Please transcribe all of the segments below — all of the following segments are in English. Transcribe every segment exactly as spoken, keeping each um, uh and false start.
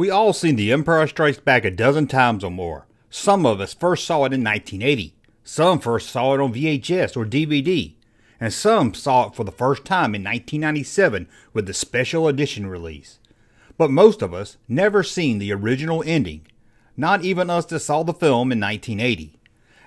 We all seen The Empire Strikes Back a dozen times or more. Some of us first saw it in nineteen eighty, some first saw it on V H S or D V D, and some saw it for the first time in nineteen ninety-seven with the special edition release. But most of us never seen the original ending, not even us that saw the film in nineteen eighty,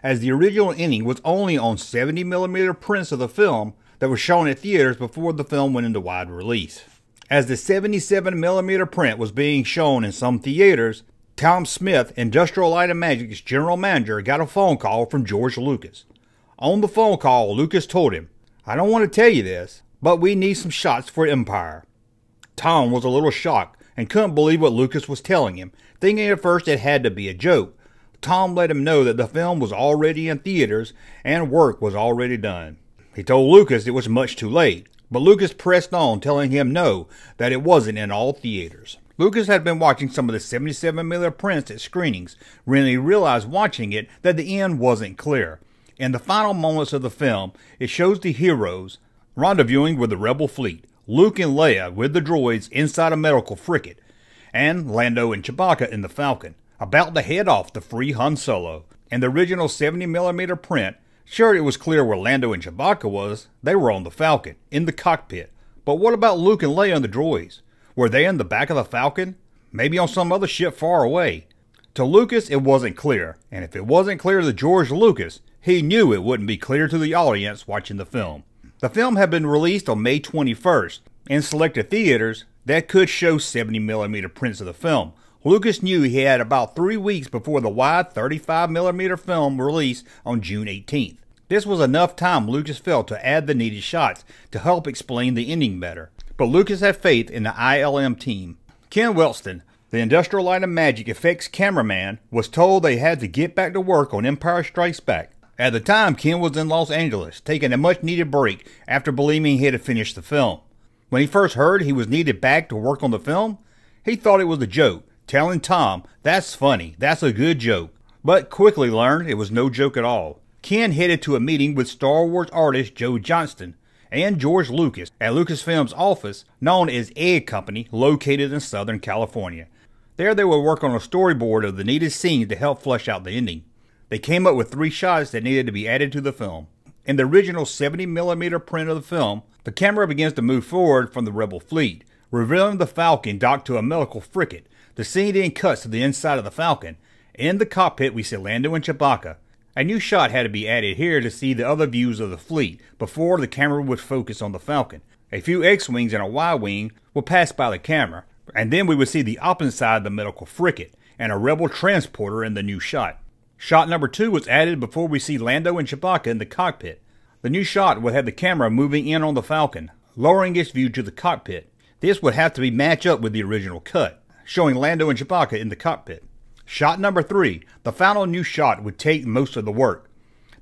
as the original ending was only on seventy millimeter prints of the film that were shown at theaters before the film went into wide release. As the seventy-seven millimeter print was being shown in some theaters, Tom Smith, Industrial Light and Magic's general manager, got a phone call from George Lucas. On the phone call, Lucas told him, "I don't want to tell you this, but we need some shots for Empire." Tom was a little shocked and couldn't believe what Lucas was telling him, thinking at first it had to be a joke. Tom let him know that the film was already in theaters and work was already done. He told Lucas it was much too late, but Lucas pressed on, telling him no, that it wasn't in all theaters. Lucas had been watching some of the seventy-seven millimeter prints at screenings when he realized watching it that the end wasn't clear. In the final moments of the film, it shows the heroes rendezvousing with the rebel fleet, Luke and Leia with the droids inside a medical frigate, and Lando and Chewbacca in the Falcon, about to head off to free Han Solo. In the original seventy millimeter print, sure, it was clear where Lando and Chewbacca was. They were on the Falcon, in the cockpit. But what about Luke and Leia and the droids? Were they in the back of the Falcon? Maybe on some other ship far away? To Lucas, it wasn't clear. And if it wasn't clear to George Lucas, he knew it wouldn't be clear to the audience watching the film. The film had been released on May twenty-first in selected theaters that could show seventy millimeter prints of the film. Lucas knew he had about three weeks before the wide thirty-five millimeter film release on June eighteenth. This was enough time, Lucas felt, to add the needed shots to help explain the ending better. But Lucas had faith in the I L M team. Ken Welston, the Industrial Light and Magic effects cameraman, was told they had to get back to work on Empire Strikes Back. At the time, Ken was in Los Angeles, taking a much-needed break after believing he had finished the film. When he first heard he was needed back to work on the film, he thought it was a joke, telling Tom, "That's funny, that's a good joke," but quickly learned it was no joke at all. Ken headed to a meeting with Star Wars artist Joe Johnston and George Lucas at Lucasfilm's office, known as A Company, located in Southern California. There they would work on a storyboard of the needed scenes to help flesh out the ending. They came up with three shots that needed to be added to the film. In the original seventy millimeter print of the film, the camera begins to move forward from the rebel fleet, revealing the Falcon docked to a medical frigate. The scene then cuts to the inside of the Falcon. In the cockpit, we see Lando and Chewbacca. A new shot had to be added here to see the other views of the fleet before the camera would focus on the Falcon. A few X-Wings and a Y-Wing would pass by the camera, and then we would see the opposite side of the medical frigate and a rebel transporter in the new shot. Shot number two was added before we see Lando and Chewbacca in the cockpit. The new shot would have the camera moving in on the Falcon, lowering its view to the cockpit. This would have to be matched up with the original cut, showing Lando and Chewbacca in the cockpit. Shot number three, the final new shot, would take most of the work.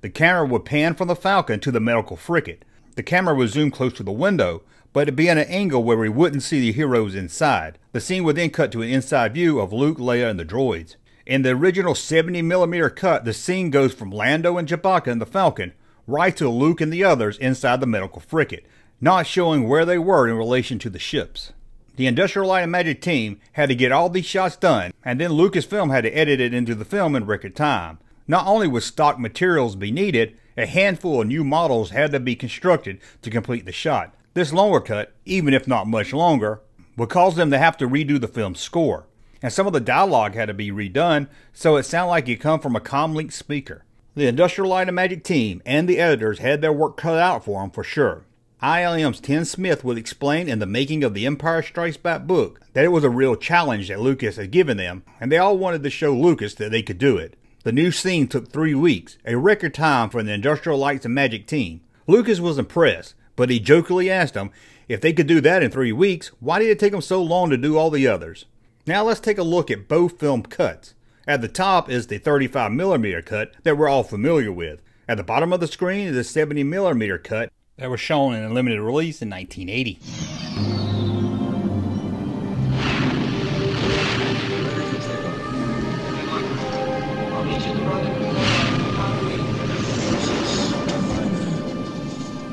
The camera would pan from the Falcon to the medical frigate. The camera would zoom close to the window, but it'd be at an angle where we wouldn't see the heroes inside. The scene would then cut to an inside view of Luke, Leia, and the droids. In the original seventy millimeter cut, the scene goes from Lando and Chewbacca in the Falcon right to Luke and the others inside the medical frigate, not showing where they were in relation to the ships. The Industrial Light and Magic team had to get all these shots done, and then Lucasfilm had to edit it into the film in record time. Not only would stock materials be needed, a handful of new models had to be constructed to complete the shot. This longer cut, even if not much longer, would cause them to have to redo the film's score. And some of the dialogue had to be redone so it sounded like it come from a comlink speaker. The Industrial Light and Magic team and the editors had their work cut out for them for sure. I L M's Tom Smith would explain in the making of the Empire Strikes Back book that it was a real challenge that Lucas had given them, and they all wanted to show Lucas that they could do it. The new scene took three weeks, a record time for the Industrial Light and Magic team. Lucas was impressed, but he jokingly asked them, if they could do that in three weeks, why did it take them so long to do all the others? Now let's take a look at both film cuts. At the top is the thirty-five millimeter cut that we're all familiar with. At the bottom of the screen is the seventy millimeter cut that was shown in a limited release in nineteen eighty.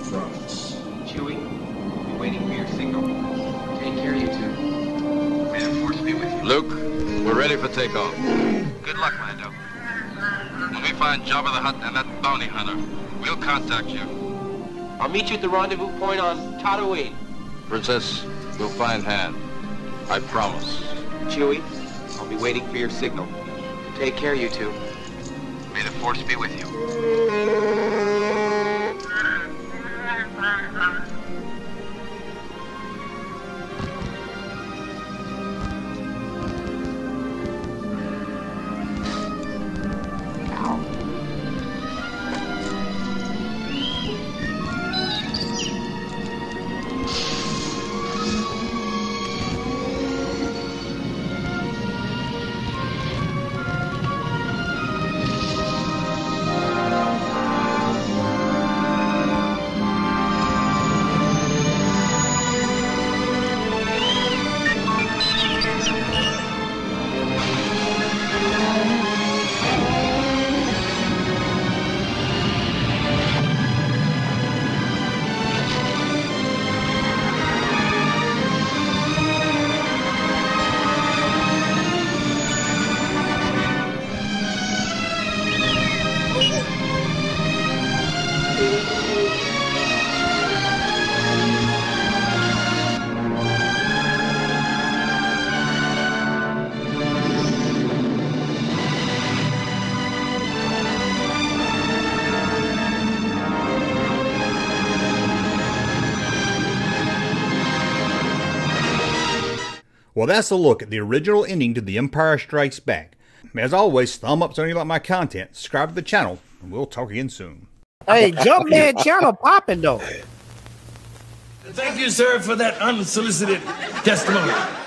France. Chewie, we're waiting for your signal. Take care, you two. May the force be with you. Luke. We're ready for takeoff. Good luck, Lando. When we find Jabba the Hutt and that bounty hunter, we'll contact you. I'll meet you at the rendezvous point on Tatooine. Princess, you'll find Han. I promise. Chewie, I'll be waiting for your signal. Take care, you two. May the Force be with you. Well, that's a look at the original ending to The Empire Strikes Back. As always, thumb up so you like my content, subscribe to the channel, and we'll talk again soon. Hey, Jumpman channel popping, though. Thank you, sir, for that unsolicited testimony.